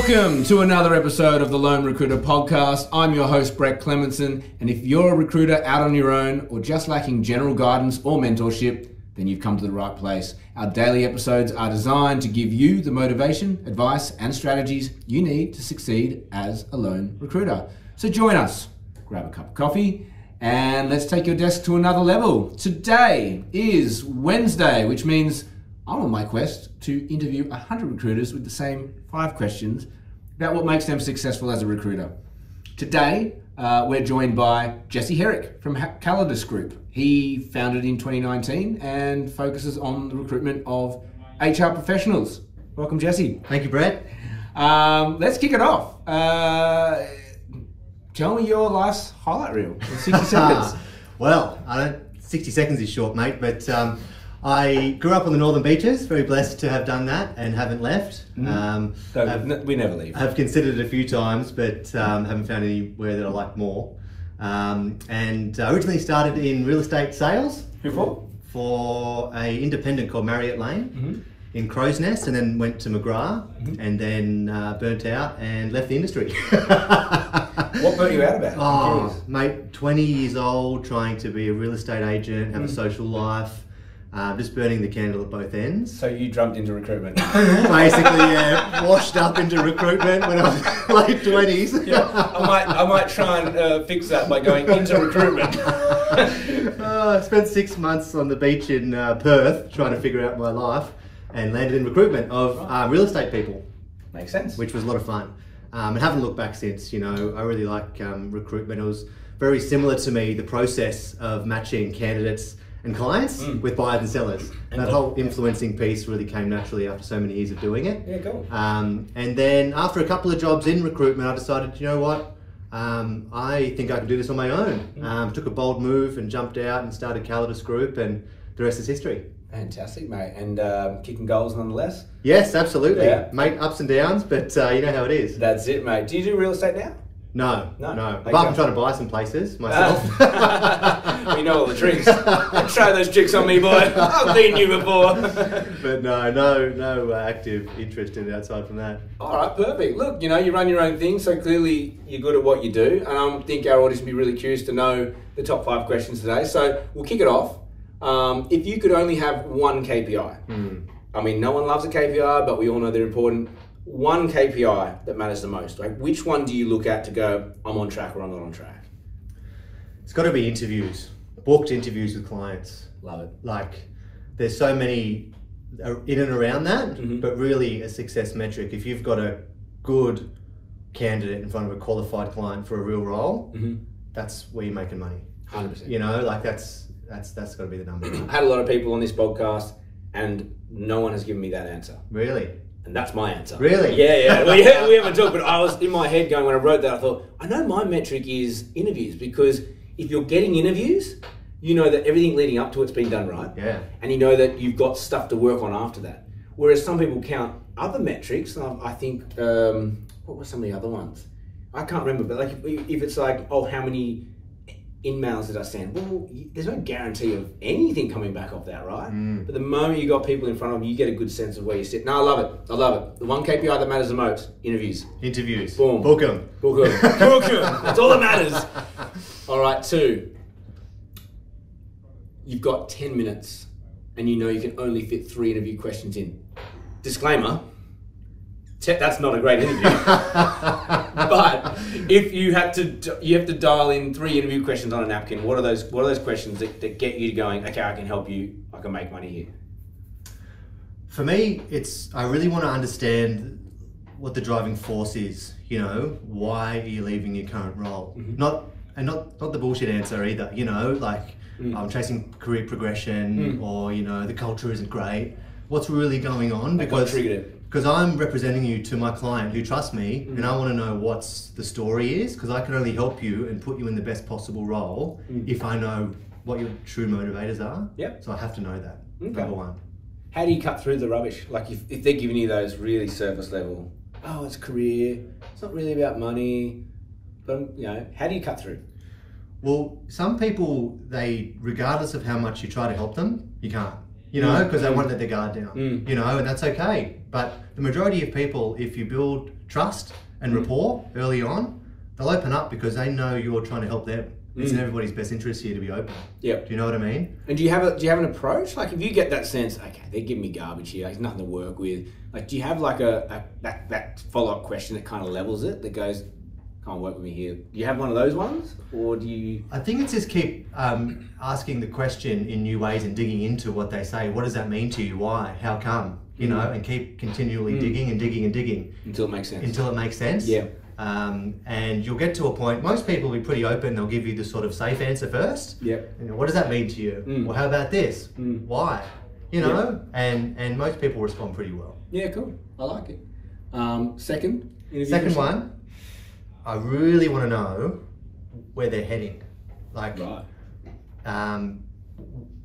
Welcome to another episode of the Lone Recruiter Podcast. I'm your host, Brett Clementson, and if you're a recruiter out on your own or just lacking general guidance or mentorship, then you've come to the right place. Our daily episodes are designed to give you the motivation, advice, and strategies you need to succeed as a lone recruiter. So join us, grab a cup of coffee, and let's take your desk to another level. Today is Wednesday, which means I'm on my quest to interview 100 recruiters with the same 5 questions about what makes them successful as a recruiter. Today, we're joined by Jesse Herrick from Calidus Group. He founded in 2019 and focuses on the recruitment of HR professionals. Welcome, Jesse. Thank you, Brett. Let's kick it off. Tell me your last highlight reel in 60 seconds. Well, 60 seconds is short, mate, but I grew up on the Northern Beaches, very blessed to have done that and haven't left. We never leave. I've considered it a few times, but haven't found anywhere that I like more. And originally started in real estate sales. Who for? For an independent called Marriott Lane in Crow's Nest, and then went to McGrath and then burnt out and left the industry. What burnt you out about? Oh, mate, 20 years old, trying to be a real estate agent, have a social life. Just burning the candle at both ends. So you jumped into recruitment. Basically, yeah, washed up into recruitment when I was late 20s. Yeah, I might try and fix that by going into recruitment. I spent 6 months on the beach in Perth trying to figure out my life and landed in recruitment of real estate people. Makes sense. Which was a lot of fun. And haven't looked back since, you know. I really like recruitment. It was very similar to me, the process of matching candidates and clients with buyers and sellers. And that whole influencing piece really came naturally after so many years of doing it. Yeah, cool. And then after a couple of jobs in recruitment, I decided, you know what, I think I can do this on my own. Took a bold move and jumped out and started Calidus Group, and the rest is history. Fantastic, mate. And kicking goals nonetheless? Yes, absolutely. Yeah. Mate, ups and downs, but you know how it is. That's it, mate. Do you do real estate now? No. Apart from trying to buy some places myself. We know all the tricks. Try those tricks on me, boy. I've seen you before. But no active interest in it outside from that. All right, perfect. Look, you know, you run your own thing, so clearly you're good at what you do. And I think our audience would be really curious to know the top 5 questions today. So we'll kick it off. If you could only have one KPI, I mean, no one loves a KPI, but we all know they're important. One KPI that matters the most, like which one do you look at to go, I'm on track or I'm not on track? It's got to be interviews, booked interviews with clients. Love it. Like there's so many in and around that, but really a success metric. If you've got a good candidate in front of a qualified client for a real role, that's where you're making money. 100%. You know, like that's got to be the number. I had a lot of people on this podcast and no one has given me that answer. Really? And that's my answer. Really? Yeah. We haven't talked, but I was in my head going, when I wrote that, I thought, I know my metric is interviews, because if you're getting interviews, you know that everything leading up to it's been done right. Yeah. And you know that you've got stuff to work on after that. Whereas some people count other metrics, and I think, what were some of the other ones? I can't remember, but like if it's like, oh, how many in-mails did I send? Well, there's no guarantee of anything coming back off that, right? But the moment you got people in front of you, you get a good sense of where you sit. No, I love it. The one KPI that matters the most, interviews. Boom. Book them. That's all that matters. All right, 2. You've got 10 minutes and you know you can only fit 3 interview questions in. Disclaimer, that's not a great interview. But if you had to, you have to dial in 3 interview questions on a napkin. What are those questions that get you going, okay, I can help you, I can make money here? For me, I really want to understand what the driving force is. You know, why are you leaving your current role? Not the bullshit answer either. You know, like I'm chasing career progression, or you know, the culture isn't great. What's really going on? Like, because what triggered it? Because I'm representing you to my client who trusts me, and I want to know what's the story is, because I can only help you and put you in the best possible role if I know what your true motivators are. Yep. So I have to know that. Okay. Number 1. How do you cut through the rubbish? Like if they're giving you those really surface level, oh, it's career, it's not really about money, but you know, how do you cut through? Well, some people, regardless of how much you try to help them, you can't. you know, because they wanted their guard down, you know, and that's okay. But the majority of people, if you build trust and rapport early on, they'll open up because they know you're trying to help them. It's in everybody's best interest here to be open. Yep. Do you know what I mean? And do you have an approach? Like, if you get that sense, okay, they're giving me garbage here, like, there's nothing to work with. Like, do you have like that follow-up question that kind of levels it, that goes, can't work with me here? Do you have one of those ones, or do you? I think it's just keep asking the question in new ways and digging into what they say. What does that mean to you? Why? How come? You know, and keep continually digging and digging and digging until it makes sense. Yeah. And you'll get to a point, most people will be pretty open, they'll give you the sort of safe answer first. Yep. You know, what does that mean to you? Well, how about this? Why? You know, and most people respond pretty well. Yeah, cool. I like it. Second one, I really want to know where they're heading. Like, right.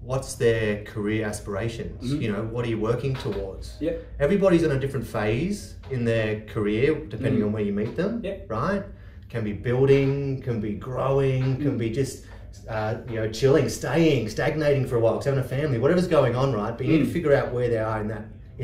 What's their career aspirations? You know, what are you working towards? Yep. Everybody's in a different phase in their career, depending on where you meet them, right? Can be building, can be growing, can be just, you know, chilling, staying, stagnating for a while, having a family, whatever's going on, right? But you need to figure out where they are in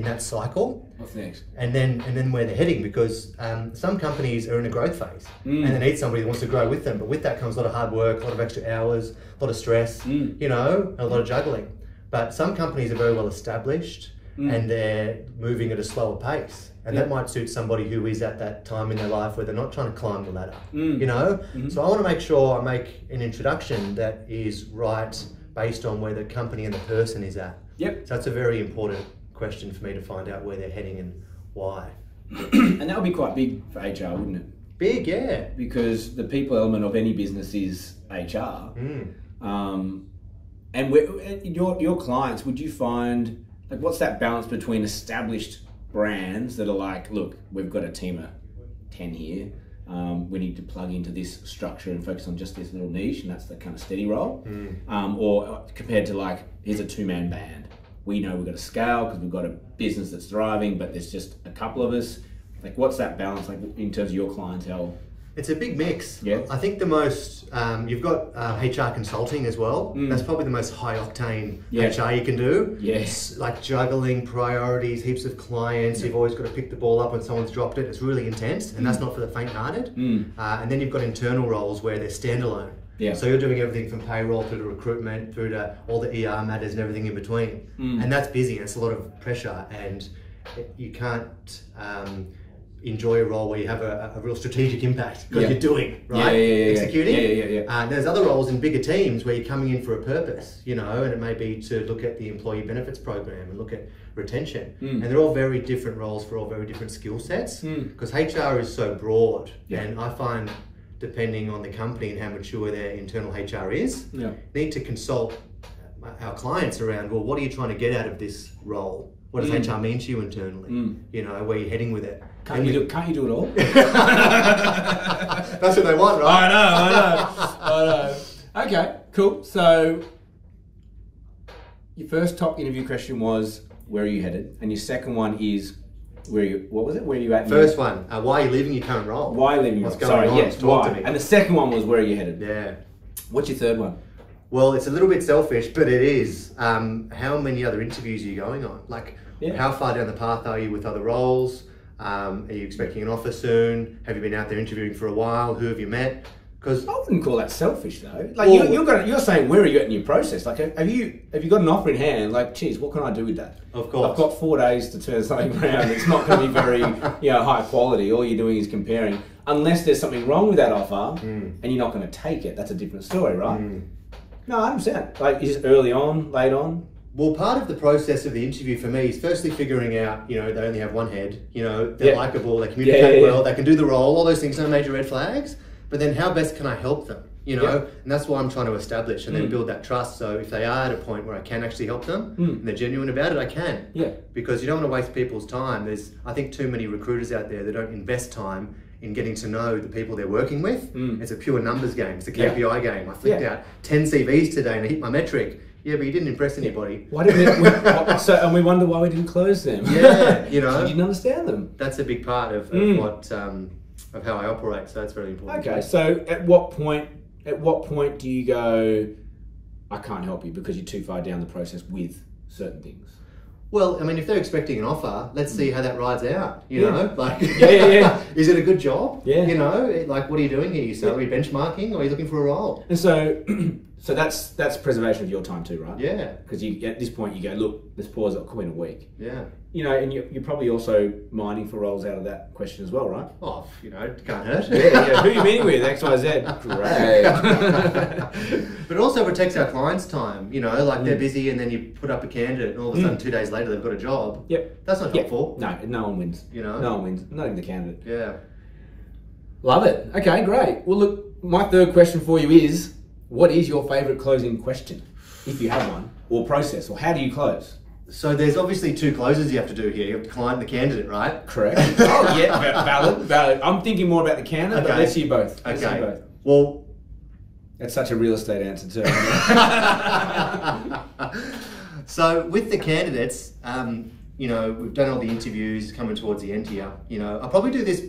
that cycle. What's next? And then where they're heading, because some companies are in a growth phase and they need somebody that wants to grow with them. But with that comes a lot of hard work, a lot of extra hours, a lot of stress, you know, and a lot of juggling. But some companies are very well established and they're moving at a slower pace. And that might suit somebody who is at that time in their life where they're not trying to climb the ladder, you know? So I want to make sure I make an introduction that is right based on where the company and the person is at. Yep. So that's a very important question for me to find out where they're heading and why. And that would be quite big for HR, wouldn't it? Big, yeah. Because the people element of any business is HR. And your clients, would you find, like, what's that balance between established brands that are like, look, we've got a team of 10 here, we need to plug into this structure and focus on just this little niche, and that's the kind of steady role, or compared to like, here's a two-man band. We know we've got to scale because we've got a business that's thriving, but there's just a couple of us. Like, what's that balance like in terms of your clientele? It's a big mix. Yeah. I think the most, you've got HR consulting as well. That's probably the most high octane HR you can do. Yes. Like juggling priorities, heaps of clients. You've always got to pick the ball up when someone's dropped it. It's really intense, and that's not for the faint-hearted. And then you've got internal roles where they're standalone. Yeah. So you're doing everything from payroll through to recruitment, through to all the ER matters and everything in between. And that's busy, and it's a lot of pressure, and you can't enjoy a role where you have a real strategic impact, because you're doing, right? Executing. There's other roles in bigger teams where you're coming in for a purpose, you know, and it may be to look at the employee benefits program and look at retention. And they're all very different roles for all very different skill sets, because HR is so broad, and I find, depending on the company and how mature their internal HR is, need to consult our clients around, well, what are you trying to get out of this role? What does HR mean to you internally? You know, where are you heading with it? Can't you do it all? That's what they want, right? I know. Okay, cool. So your first top interview question was, where are you headed? And your second one is, Where are you at? First one, why are you leaving your current role? Why are you leaving your current role? Sorry, yes, why? And the second one was, where are you headed? Yeah. What's your third one? Well, it's a little bit selfish, but it is. How many other interviews are you going on? Like, how far down the path are you with other roles? Are you expecting an offer soon? Have you been out there interviewing for a while? Who have you met? Because I wouldn't call that selfish, though. Like, you're saying, where are you at in your process? Like, have you got an offer in hand? Like, geez, what can I do with that? Of course, I've got 4 days to turn something around. It's not going to be very, you know, high quality. All you're doing is comparing. Unless there's something wrong with that offer, and you're not going to take it, that's a different story, right? No, I understand. Like, is it early on, late on? Well, part of the process of the interview for me is firstly figuring out, you know, they only have one head. You know, they're likable, they communicate well, they can do the role. All those things, no major red flags. But then how best can I help them, you know? And that's what I'm trying to establish, and then build that trust. So if they are at a point where I can actually help them, and they're genuine about it, I can. Yeah. Because you don't want to waste people's time. There's, I think, too many recruiters out there that don't invest time in getting to know the people they're working with. It's a pure numbers game. It's a KPI game. I flicked out 10 CVs today and I hit my metric. Yeah, but you didn't impress anybody. Why didn't we, and we wonder why we didn't close them. Yeah, you know. You didn't understand them. That's a big part of what... of how I operate, so that's very important. Okay, so at what point do you go, I can't help you because you're too far down the process with certain things. Well, I mean, if they're expecting an offer, let's see how that rides out, you know? Like, is it a good job? Yeah. You know, like, what are you doing here? You salary benchmarking, or are you looking for a role? And so that's preservation of your time too, right? Yeah. Because at this point you go, look, let's pause, I'll come in a week. Yeah. You know, and you're probably also mining for roles out of that question as well, right? Oh, you know, can't hurt. Yeah. Who are you meeting with? X, Y, Z. Great. But it also protects our clients' time. You know, like they're busy, and then you put up a candidate, and all of a sudden 2 days later they've got a job. Yep. That's not helpful. No, no one wins. You know, no one wins. Not even the candidate. Yeah. Love it. Okay, great. Well, look, my third question for you is, what is your favourite closing question, if you have one, or process, or how do you close? So there's obviously two closes you have to do here. You have the client and the candidate, right? Correct. Oh, yeah, valid. I'm thinking more about the candidate, but let's hear both. Let's hear both. Well, that's such a real estate answer too. So with the candidates, you know, we've done all the interviews coming towards the end here. You know, I'll probably do this just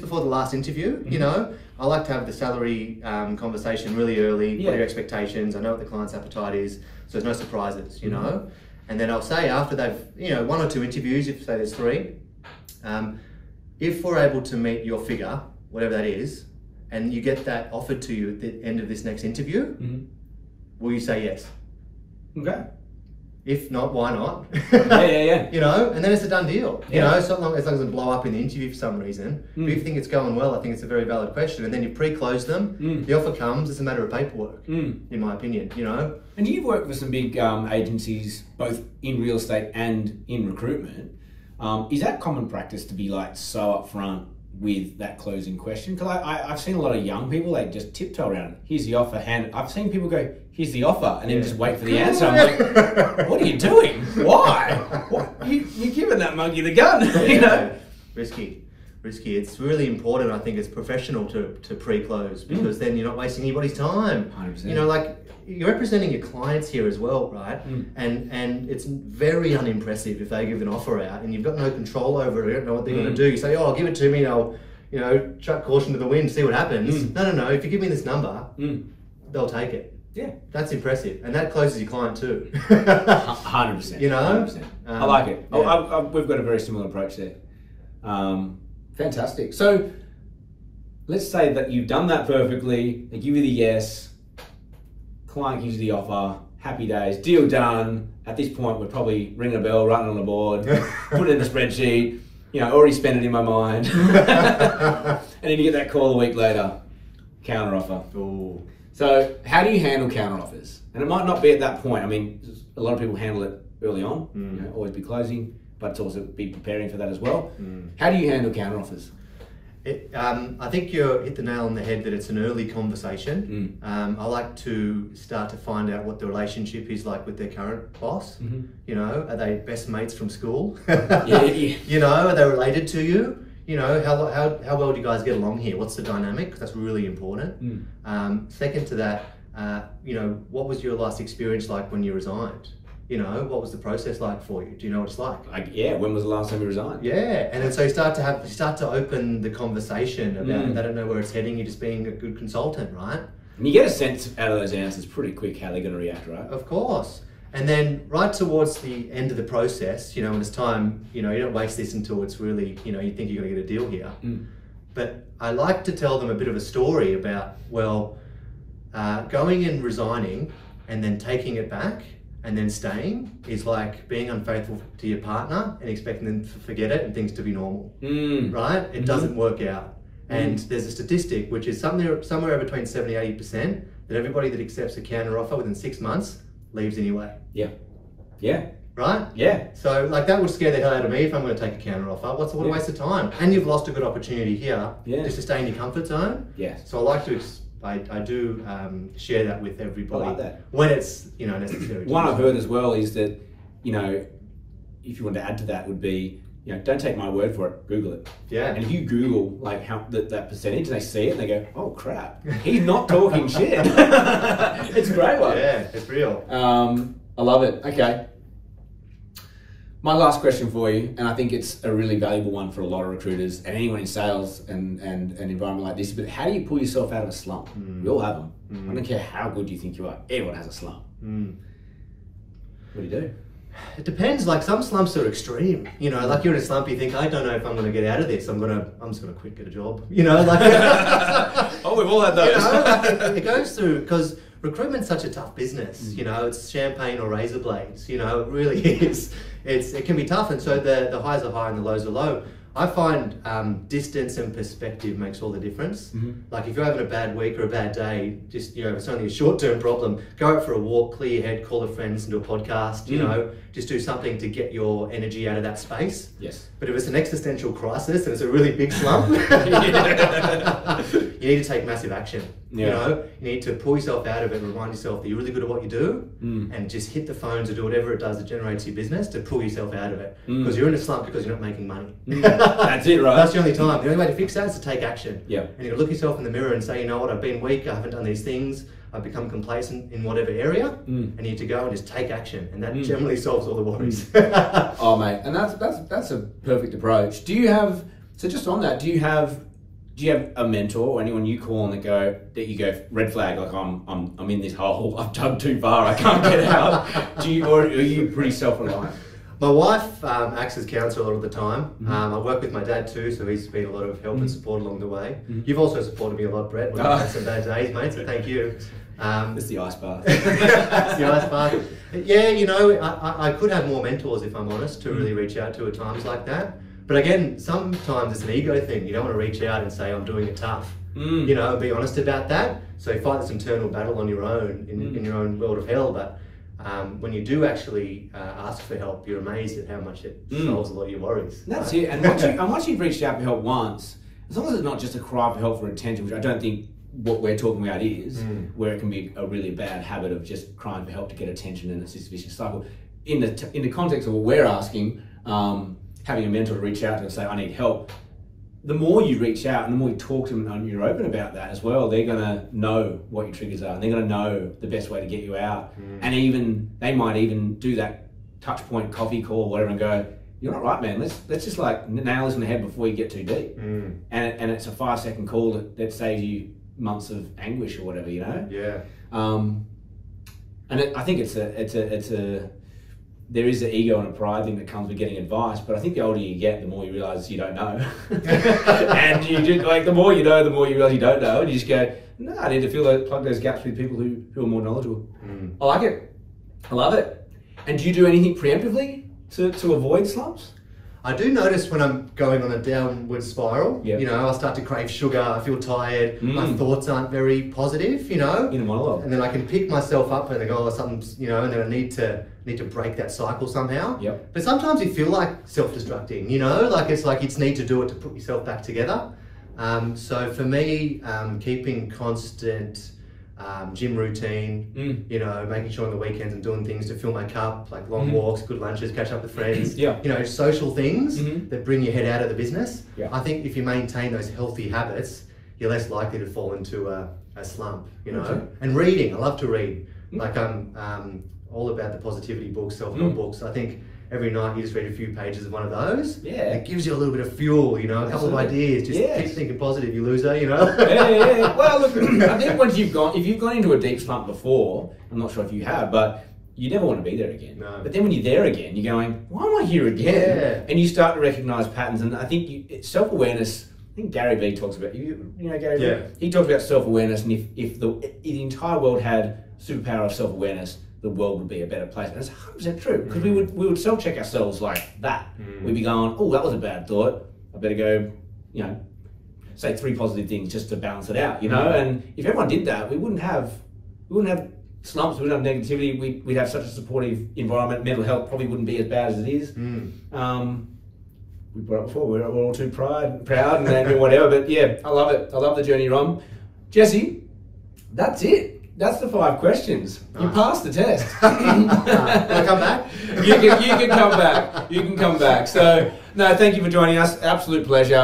before the last interview. Mm-hmm. You know, I like to have the salary conversation really early. Yeah. What are your expectations? I know what the client's appetite is, so there's no surprises. You know. And then I'll say after they've, you know, one or two interviews, if say there's three, if we're able to meet your figure, whatever that is, and you get that offered to you at the end of this next interview, will you say yes? Okay. If not, why not? Yeah. You know, and then it's a done deal. Yeah. You know, so as long as it doesn't blow up in the interview for some reason. Mm. But if you think it's going well, I think it's a very valid question. And then you pre-close them, the offer comes, it's a matter of paperwork, in my opinion, you know. And you've worked with some big agencies, both in real estate and in recruitment. Is that common practice to be like so upfront with that closing question? Because I've seen a lot of young people, they just tiptoe around it. Here's the offer, I've seen people go, here's the offer, and then just wait for the answer. I'm like, what are you doing? Why? What? You're giving that monkey the gun, you know? Risky. It's really important, I think, as professional to pre-close, because then you're not wasting anybody's time. 100%. You know, like, you're representing your clients here as well, right? And it's very unimpressive if they give an offer out and you've got no control over it, you don't know what they're going to do. You say, oh, give it to me, and I'll, you know, chuck caution to the wind, see what happens. No, if you give me this number, they'll take it. Yeah. That's impressive. And that closes your client too. 100%. You know? 100%. I like it. Yeah. We've got a very similar approach there. Fantastic. So let's say that you've done that perfectly. They give you the yes. Client gives you the offer. Happy days. Deal done. At this point, we're probably ringing a bell, writing on the board, put it in the spreadsheet. You know, already spent it in my mind. And then you get that call a week later. Counter offer. Ooh. So how do you handle counter offers? And it might not be at that point. I mean, a lot of people handle it early on, you know, always be closing, but it's also be preparing for that as well. How do you handle counter offers? I think you hit the nail on the head that it's an early conversation. I like to start to find out what the relationship is like with their current boss. You know, are they best mates from school? You know, are they related to you? You know, how well do you guys get along here? What's the dynamic? Because that's really important. Second to that, you know, what was your last experience like when you resigned? You know, what was the process like for you? Do you know what it's like? When was the last time you resigned? Yeah, and then so you start to open the conversation about they don't know where it's heading. You're just being a good consultant, right? And you get a sense out of those answers pretty quick how they're going to react, right? Of course. And then right towards the end of the process, you know, when it's time, you know, you don't waste this until it's really, you know, you think you're going to get a deal here. But I like to tell them a bit of a story about, well, going and resigning and then taking it back and then staying is like being unfaithful to your partner and expecting them to forget it and things to be normal, right? It doesn't work out. And there's a statistic, which is somewhere between 70 and 80%, that everybody that accepts a counter offer within 6 months leaves anyway. Yeah. Right? Yeah. So like that would scare the hell out of me if I'm going to take a counter offer. What a waste of time. And you've lost a good opportunity here just to stay in your comfort zone. Yes. So I like to, I do share that with everybody. I like that. When it's, you know, necessary. One I've heard as well is that, you know, if you want to add to that would be, you know, don't take my word for it, Google it. Yeah. And if you Google like how that percentage, they see it and they go, oh crap, he's not talking shit. It's a great one. Yeah, it's real. I love it. Okay. My last question for you, and I think it's a really valuable one for a lot of recruiters and anyone in sales and an environment like this, but how do you pull yourself out of a slump? We all have them. I don't care how good you think you are, everyone has a slump. What do you do? It depends. Like, some slumps are extreme. You know, like, you're in a slump, you think, I don't know if I'm going to get out of this. I'm just going to quit, get a job. You know, like. Oh, we've all had those. You know, like, it goes through, because recruitment's such a tough business. You know, it's champagne or razor blades. You know, it really is. It can be tough, and so the highs are high and the lows are low. I find distance and perspective makes all the difference. Like, if you're having a bad week or a bad day, just, you know, it's only a short-term problem, go out for a walk, clear your head, call a friend, and do a podcast, you know, just do something to get your energy out of that space. Yes. But if it's an existential crisis and it's a really big slump, you need to take massive action. Yeah. You know, you need to pull yourself out of it and remind yourself that you're really good at what you do, and just hit the phones or do whatever it does that generates your business to pull yourself out of it. Because you're in a slump because you're not making money. That's it, right? That's the only time. The only way to fix that is to take action. Yeah. And you can look yourself in the mirror and say, you know what, I've been weak, I haven't done these things, I've become complacent in whatever area, I need to go and just take action. And that generally solves all the worries. Oh, mate. And that's a perfect approach. Do you have, so just on that, do you have a mentor or anyone you call on that you go red flag, like I'm in this hole, I've dug too far, I can't get out? Or are you pretty self-reliant? My wife acts as counsellor a lot of the time. I work with my dad too, so he's been a lot of help and support along the way. You've also supported me a lot, Brett, when I've had some bad days, mate, so thank you. It's the ice bath. It's the ice bath. Yeah, you know, I could have more mentors, if I'm honest, to really reach out to at times like that. But again, sometimes it's an ego thing. You don't want to reach out and say, I'm doing it tough. You know, be honest about that. So you fight this internal battle on your own, in your own world of hell. But when you do actually ask for help, you're amazed at how much it solves a lot of your worries. That's it. And once you've reached out for help once, as long as it's not just a cry for help for attention, which I don't think what we're talking about is, where it can be a really bad habit of just crying for help to get attention, and it's this vicious cycle. In the context of what we're asking, having a mentor to reach out to and say, I need help. The more you reach out and the more you talk to them and you're open about that as well, they're gonna know what your triggers are and they're gonna know the best way to get you out. And even, they might even do that touch point coffee call, or whatever, and go, you're not right, man, let's just like nail this in the head before you get too deep. And it's a 5-second call that saves you months of anguish or whatever, you know? Yeah. I think there is an ego and a pride thing that comes with getting advice, but I think the older you get, the more you realise you don't know. And you just, like, the more you know, the more you realise you don't know, and you just go, no, I need to plug those gaps with people who are more knowledgeable. I like it. I love it. And do you do anything preemptively to avoid slumps? I do notice when I'm going on a downward spiral, you know, I start to crave sugar, I feel tired, my thoughts aren't very positive, you know. In a monologue. And then I can pick myself up and I go, oh, something's, you know, and then I need to break that cycle somehow. Yep. But sometimes you feel like self-destructing, you know, like it's like you need to do it to put yourself back together. So for me, keeping constant gym routine, you know, making sure on the weekends I'm doing things to fill my cup, like long walks, good lunches, catch up with friends, you know, social things that bring your head out of the business. Yeah. I think if you maintain those healthy habits, you're less likely to fall into a slump, you know. Okay. And reading, I love to read. Like, I'm all about the positivity books, self-help books. I think every night you just read a few pages of one of those. Yeah. It gives you a little bit of fuel, you know, a couple of ideas. Just keep thinking positive, you loser, you know. Yeah. Well, look, I think once if you've gone into a deep slump before, I'm not sure if you have, but you never want to be there again. No. But then when you're there again, you're going, why am I here again? Yeah. And you start to recognise patterns. And I think self-awareness, I think Gary Vee talks about, you know Gary Vee? Yeah. He talks about self-awareness, and if the entire world had superpower of self-awareness, the world would be a better place. And it's 100% true, because we would self-check ourselves like that. We'd be going, oh, that was a bad thought. I better go, you know, say 3 positive things just to balance it out, you know? And if everyone did that, we wouldn't have slumps, we wouldn't have negativity, we'd have such a supportive environment. Mental health probably wouldn't be as bad as it is. We brought it before, we're all too proud and whatever, but yeah, I love it. I love the journey, Rom. Jesse, that's it. That's the 5 questions. Nice. You passed the test. Can I come back? You can come back. You can come back. So, no, thank you for joining us. Absolute pleasure.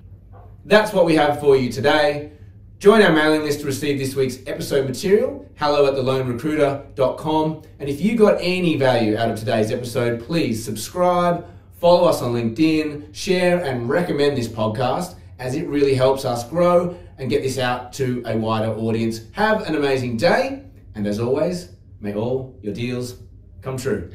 That's what we have for you today. Join our mailing list to receive this week's episode material, hello@thelonerecruiter.com. And if you got any value out of today's episode, please subscribe, follow us on LinkedIn, share and recommend this podcast, as it really helps us grow and get this out to a wider audience. Have an amazing day. And as always, may all your deals come true.